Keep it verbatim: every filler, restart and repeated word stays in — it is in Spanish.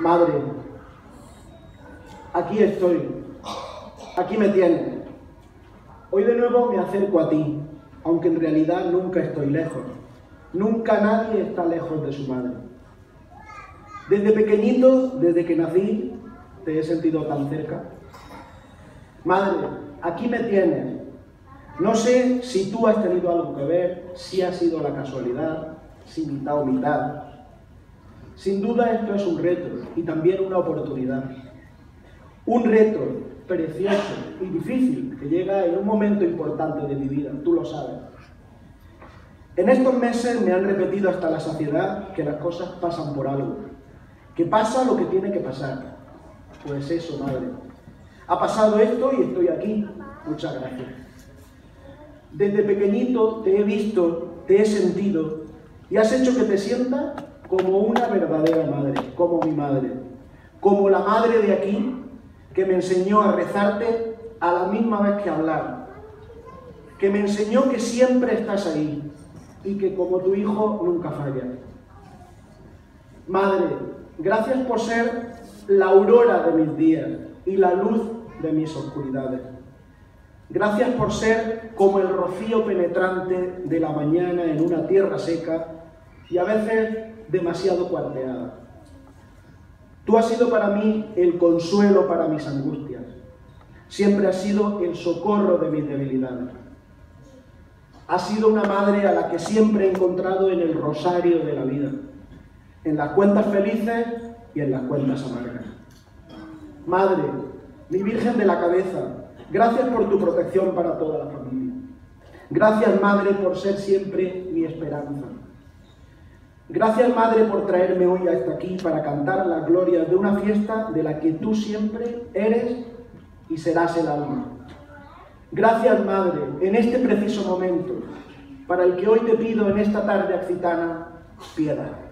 Madre, aquí estoy, aquí me tienes. Hoy de nuevo me acerco a ti, aunque en realidad nunca estoy lejos. Nunca nadie está lejos de su madre. Desde pequeñito, desde que nací, te he sentido tan cerca. Madre, aquí me tienes. No sé si tú has tenido algo que ver, si ha sido la casualidad, si mitad o mitad. Sin duda esto es un reto y también una oportunidad. Un reto precioso y difícil que llega en un momento importante de mi vida, tú lo sabes. En estos meses me han repetido hasta la saciedad que las cosas pasan por algo, que pasa lo que tiene que pasar. Pues eso, madre. Ha pasado esto y estoy aquí. Muchas gracias. Desde pequeñito te he visto, te he sentido y has hecho que te sientas como una verdadera madre, como mi madre, como la madre de aquí que me enseñó a rezarte a la misma vez que a hablar, que me enseñó que siempre estás ahí y que como tu hijo nunca fallas. Madre, gracias por ser la aurora de mis días y la luz de mis oscuridades. Gracias por ser como el rocío penetrante de la mañana en una tierra seca y a veces demasiado cuarteada. Tú has sido para mí el consuelo para mis angustias. Siempre has sido el socorro de mis debilidades. Has sido una madre a la que siempre he encontrado en el rosario de la vida, en las cuentas felices y en las cuentas amargas. Madre, mi Virgen de la Cabeza, gracias por tu protección para toda la familia. Gracias, madre, por ser siempre mi esperanza. Gracias, madre, por traerme hoy hasta aquí para cantar las glorias de una fiesta de la que tú siempre eres y serás el alma. Gracias, madre, en este preciso momento, para el que hoy te pido en esta tarde occitana, piedad.